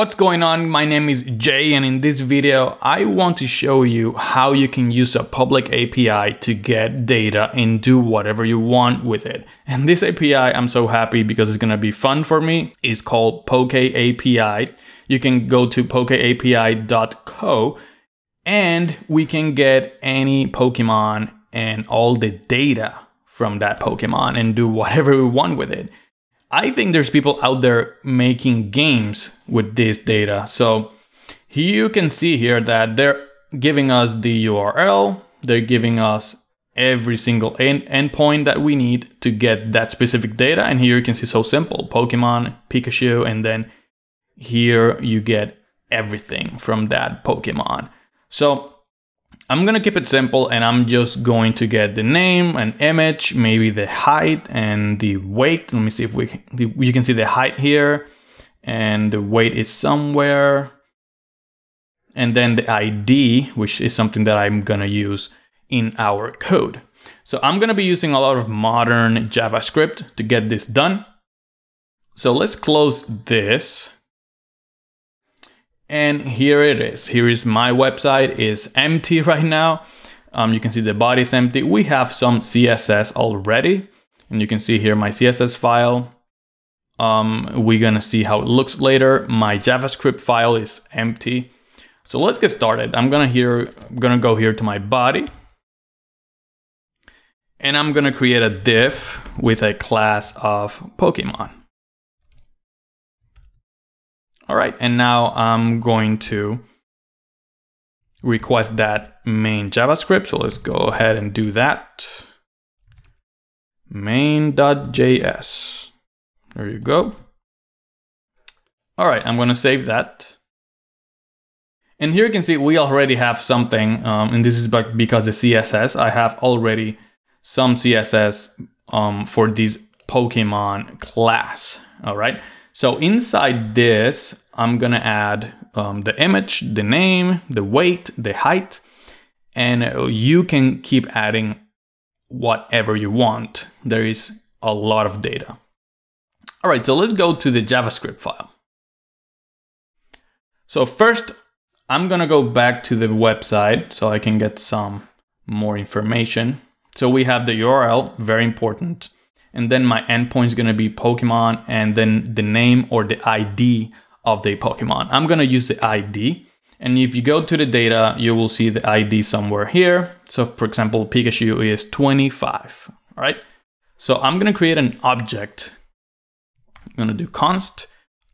What's going on? My name is Jay, and in this video I want to show you how you can use a public API to get data and do whatever you want with it. And this API, I'm so happy because it's gonna be fun for me, is called PokeAPI. You can go to pokeapi.co and we can get any Pokemon and all the data from that Pokemon and do whatever we want with it. I think there's people out there making games with this data. So you can see here that they're giving us the URL, they're giving us every single endpoint that we need to get that specific data. And here you can see, so simple, Pokemon, Pikachu, and then here you get everything from that Pokemon. So I'm gonna keep it simple and I'm just going to get the name, an image, maybe the height and the weight. Let me see if you can see the height here, and the weight is somewhere. And then the ID, which is something that I'm gonna use in our code. So I'm gonna be using a lot of modern JavaScript to get this done. So let's close this. And here it is. Here is my website. It's empty right now. You can see the body is empty. We have some CSS already. And you can see here my CSS file. We're gonna see how it looks later. My JavaScript file is empty. So let's get started. I'm gonna go here to my body. And I'm gonna create a div with a class of Pokemon. All right, and now I'm going to request that main JavaScript. So let's go ahead and do that. Main.js, there you go. All right, I'm gonna save that. And here you can see we already have something, and this is because the CSS, I have already some CSS for this Pokemon class, all right? So inside this, I'm gonna add the image, the name, the weight, the height, and you can keep adding whatever you want. There is a lot of data. All right, so let's go to the JavaScript file. So first, I'm gonna go back to the website so I can get some more information. So we have the URL, very important. And then my endpoint is gonna be Pokemon, and then the name or the ID of the Pokemon. I'm gonna use the ID. And if you go to the data, you will see the ID somewhere here. So for example, Pikachu is 25, all right? So I'm gonna create an object. I'm gonna do const.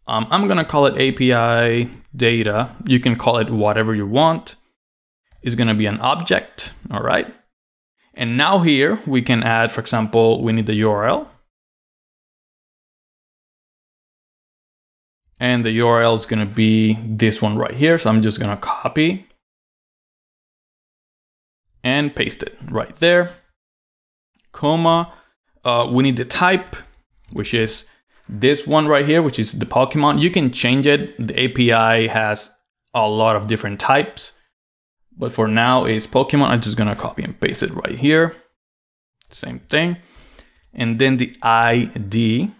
I'm gonna call it API data. You can call it whatever you want. It's gonna be an object, all right? And now here we can add, for example, we need the URL. And the URL is gonna be this one right here. So I'm just gonna copy and paste it right there, comma. We need the type, which is this one right here, which is the Pokemon. You can change it. The API has a lot of different types. But for now it's Pokemon. I'm just gonna copy and paste it right here. Same thing. And then the ID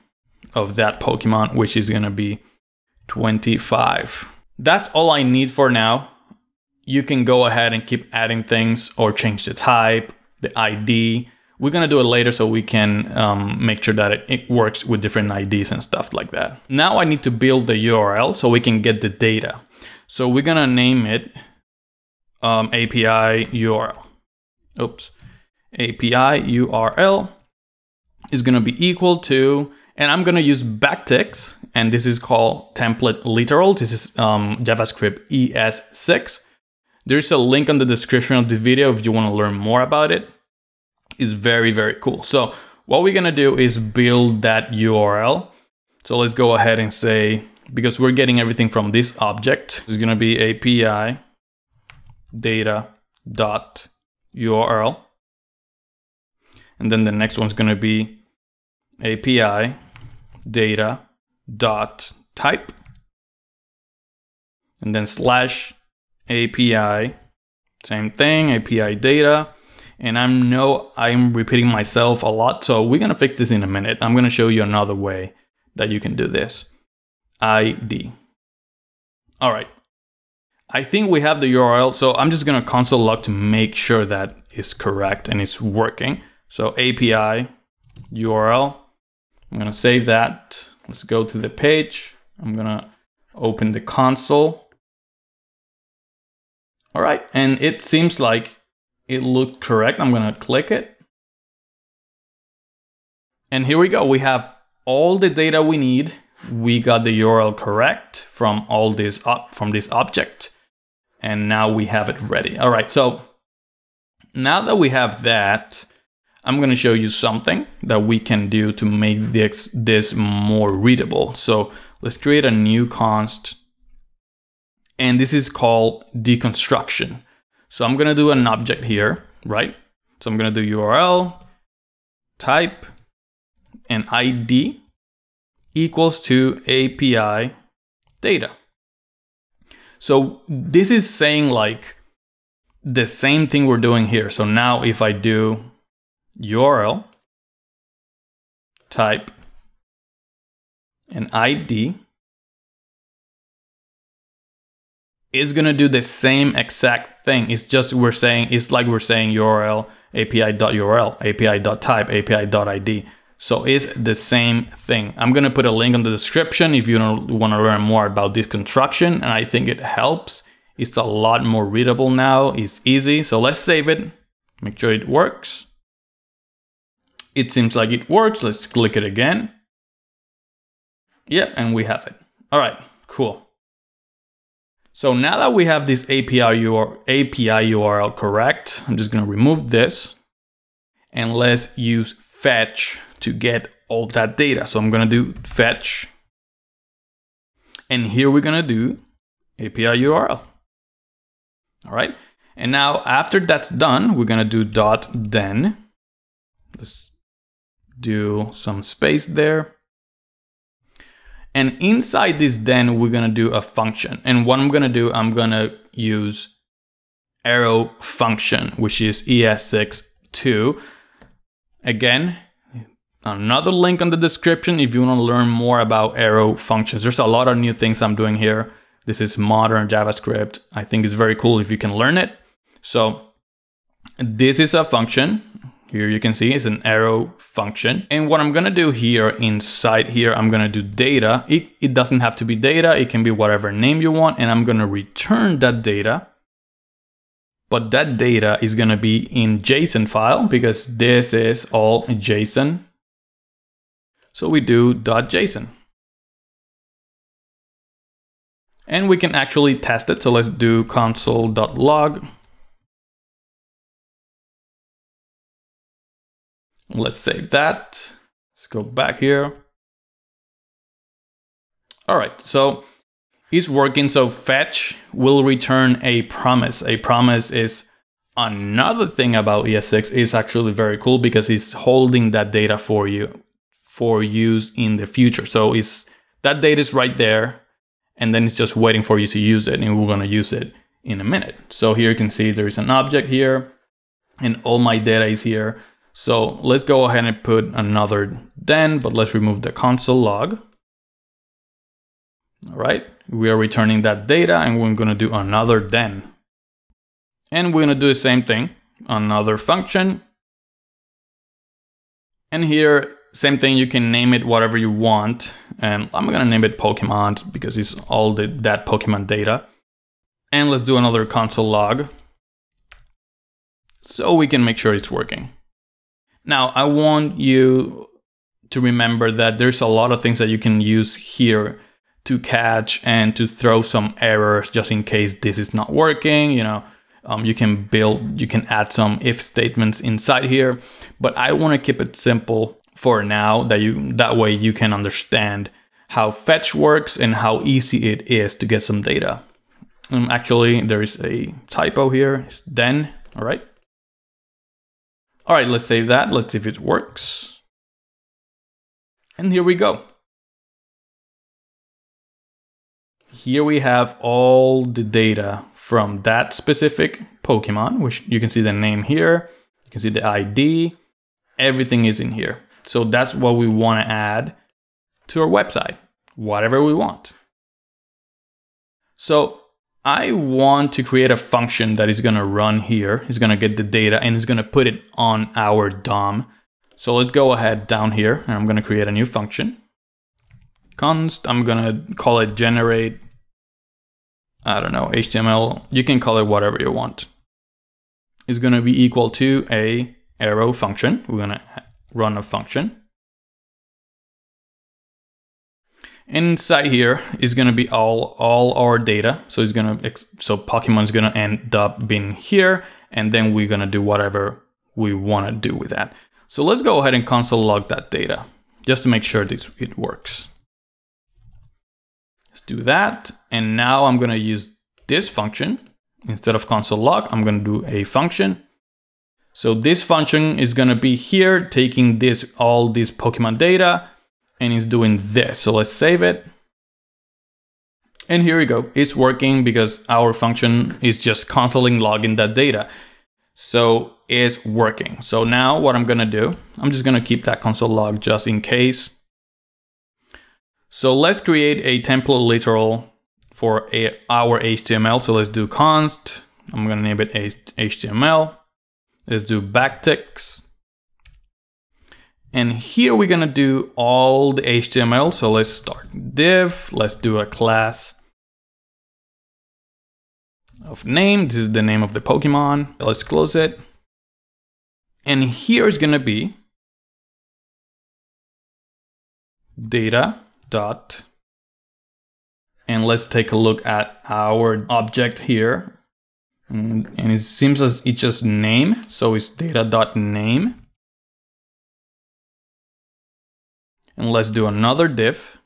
of that Pokemon, which is gonna be 25. That's all I need for now. You can go ahead and keep adding things or change the type, the ID. We're gonna do it later so we can make sure that it works with different IDs and stuff like that. Now I need to build the URL so we can get the data. So we're gonna name it API URL. Oops. API URL is going to be equal to, and I'm going to use backticks, and this is called template literal. This is JavaScript ES6. There's a link on the description of the video if you want to learn more about it. It's very, very cool. So what we're going to do is build that URL. So let's go ahead and say, because we're getting everything from this object, it's going to be API data.url, and then the next one's going to be API data.type, and then slash API, same thing, API data. And I'm repeating myself a lot, so we're going to fix this in a minute. I'm going to show you another way that you can do this. ID. All right, I think we have the URL, so I'm just gonna console log to make sure that is correct and it's working. So API URL, I'm gonna save that. Let's go to the page. I'm gonna open the console. All right, and it seems like it looked correct. I'm gonna click it. And here we go, we have all the data we need. We got the URL correct from all this from this object. And now we have it ready. All right, so now that we have that, I'm gonna show you something that we can do to make this more readable. So let's create a new const, and this is called deconstruction. So I'm gonna do an object here, right? So I'm gonna do URL, type, and ID equals to API data. So this is saying like the same thing we're doing here. So now if I do URL, type, and ID, it's gonna do the same exact thing. It's just we're saying, it's like we're saying URL, API.URL, API.type, API.ID. So it's the same thing. I'm gonna put a link on the description if you don't wanna learn more about this construction, and I think it helps. It's a lot more readable now, it's easy. So let's save it, make sure it works. It seems like it works. Let's click it again. Yep, and we have it. All right, cool. So now that we have this API URL correct, I'm just gonna remove this and let's use fetch to get all that data. So I'm gonna do fetch, and here we're gonna do API URL. All right, and now after that's done, we're gonna do dot then. Let's do some space there. And inside this then, we're gonna do a function. And what I'm gonna do, I'm gonna use arrow function, which is ES6 2. Again, another link on the description if you wanna learn more about arrow functions. There's a lot of new things I'm doing here. This is modern JavaScript. I think it's very cool if you can learn it. So this is a function. Here you can see it's an arrow function. And what I'm gonna do here, inside here, I'm gonna do data. It doesn't have to be data, it can be whatever name you want, and I'm gonna return that data. But that data is gonna be in JSON file because this is all JSON. So we do .json. And we can actually test it. So let's do console.log. Let's save that. Let's go back here. All right, so it's working. So fetch will return a promise. A promise is another thing about ES6. It's actually very cool because it's holding that data for you for use in the future. So it's, that data is right there, and then it's just waiting for you to use it, and we're gonna use it in a minute. So here you can see there is an object here, and all my data is here. So let's go ahead and put another then, but let's remove the console log. All right, we are returning that data, and we're gonna do another then. And we're gonna do the same thing, another function. And here, same thing, you can name it whatever you want. And I'm gonna name it Pokemon because it's all that Pokemon data. And let's do another console log so we can make sure it's working. Now, I want you to remember that there's a lot of things that you can use here to catch and to throw some errors just in case this is not working. You know, you can add some if statements inside here, but I want to keep it simple for now, that way you can understand how fetch works and how easy it is to get some data. Actually, there is a typo here, it's then, all right. All right, let's save that. Let's see if it works. And here we go. Here we have all the data from that specific Pokemon, which you can see the name here, you can see the ID, everything is in here. So that's what we want to add to our website, whatever we want. So I want to create a function that is going to run here. It's going to get the data and it's going to put it on our DOM. So let's go ahead down here and I'm going to create a new function. Const, I'm going to call it generate, I don't know, HTML. You can call it whatever you want. It's going to be equal to a arrow function. We're going to run a function. Inside here is going to be all our data. So it's going to, so Pokemon's going to end up being here, and then we're going to do whatever we want to do with that. So let's go ahead and console log that data just to make sure this, it works. Let's do that. And now I'm going to use this function. Instead of console log, I'm going to do a function. So this function is going to be here, taking this, all this Pokemon data, and it's doing this. So let's save it. And here we go. It's working because our function is just consoling logging that data. So it's working. So now what I'm going to do, I'm just going to keep that console log just in case. So let's create a template literal for our HTML. So let's do const. I'm going to name it HTML. Let's do backticks. And here we're going to do all the HTML. So let's start div. Let's do a class of name. This is the name of the Pokemon. Let's close it. And here is going to be data dot. And let's take a look at our object here. And it seems as it's just name. So it's data dot name. And let's do another div.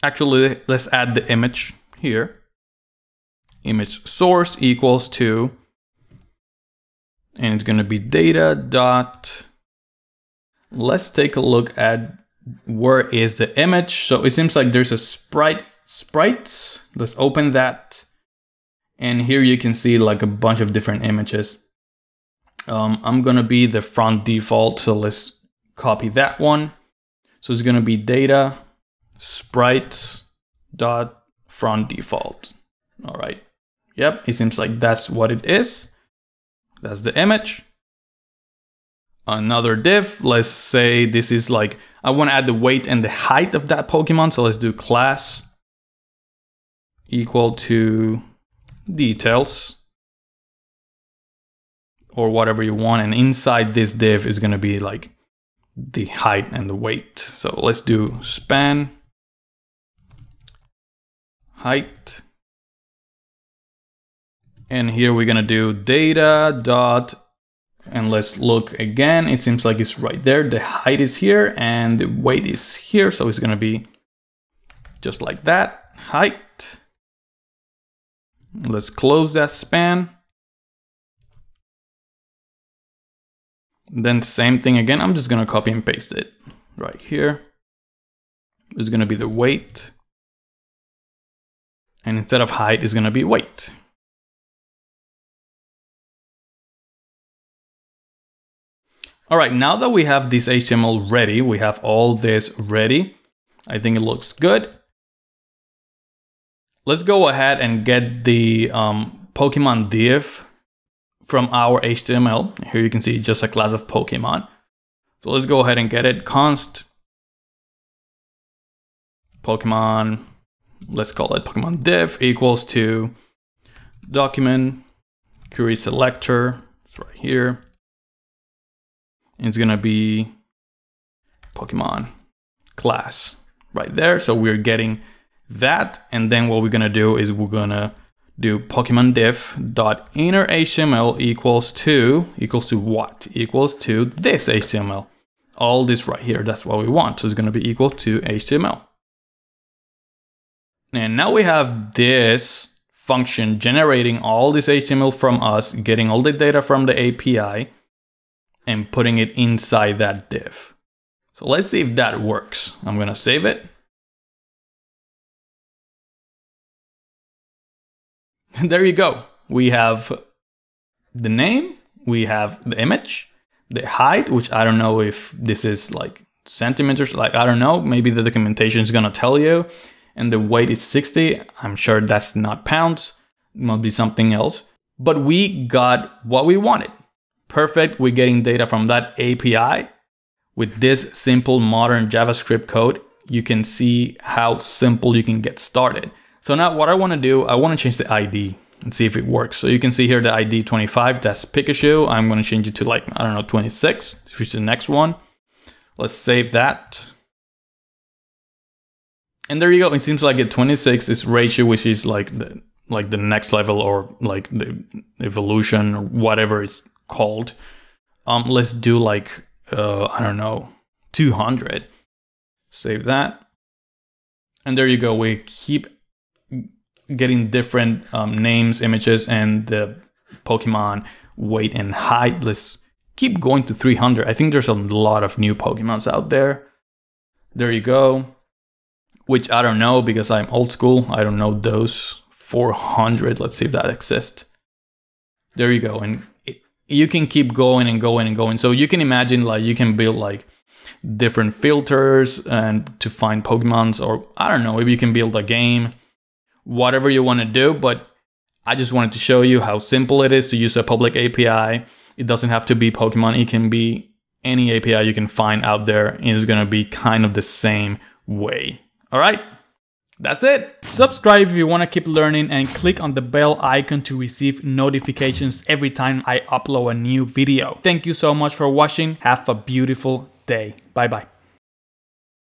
Actually, let's add the image here. Image source equals to, and it's going to be data dot. Let's take a look at where is the image. So it seems like there's a sprites. Let's open that. And here you can see like a bunch of different images. I'm going to be the front default. So let's copy that one. So it's going to be data sprites dot front default. All right. Yep. It seems like that's what it is. That's the image. Another div. Let's say this is like, I want to add the weight and the height of that Pokemon. So let's do class equal to details or whatever you want. And inside this div is going to be like the height and the weight. So let's do span height. And here we're going to do data dot, and let's look again. It seems like it's right there. The height is here and the weight is here. So it's going to be just like that, height. Let's close that span. Then same thing again. I'm just going to copy and paste it right here. It's going to be the weight. And instead of height, it's going to be weight. All right, now that we have this HTML ready, we have all this ready. I think it looks good. Let's go ahead and get the Pokemon div from our HTML. Here you can see just a class of Pokemon. So let's go ahead and get it. Const Pokemon, let's call it Pokemon div equals to document query selector. It's right here. It's going to be Pokemon class right there. So we're getting that. And then what we're going to do is we're going to do Pokemon div dot inner HTML equals to what? Equals to this HTML. All this right here. That's what we want. So it's going to be equal to HTML. And now we have this function generating all this HTML from us, getting all the data from the API, and putting it inside that div. So let's see if that works. I'm going to save it. And there you go. We have the name, we have the image, the height, which I don't know if this is like centimeters, like I don't know, maybe the documentation is going to tell you. and the weight is 60, I'm sure that's not pounds, it must be something else. But we got what we wanted. Perfect, we're getting data from that API. With this simple modern JavaScript code, you can see how simple you can get started. So now what I want to do, I want to change the ID and see if it works. So you can see here the ID 25, that's Pikachu. I'm going to change it to, like, I don't know, 26, which is the next one. Let's save that. And there you go. It seems like at 26 is Raichu, which is like the next level, or like the evolution, or whatever it's called. Let's do like, I don't know, 200. Save that. And there you go. We keep getting different names, images, and the Pokemon weight and height. Let's keep going to 300. I think there's a lot of new Pokemons out there. There you go. Which I don't know because I'm old school. I don't know those. 400. Let's see if that exists. There you go. And you can keep going and going and going. So you can imagine, like, you can build like different filters and to find Pokemons, or I don't know, if you can build a game, whatever you want to do. But I just wanted to show you how simple it is to use a public API. It doesn't have to be Pokemon. It can be any API you can find out there, and it's going to be kind of the same way. All right, that's it. Subscribe if you want to keep learning, and click on the bell icon to receive notifications every time I upload a new video. Thank you so much for watching. Have a beautiful day. Bye-bye.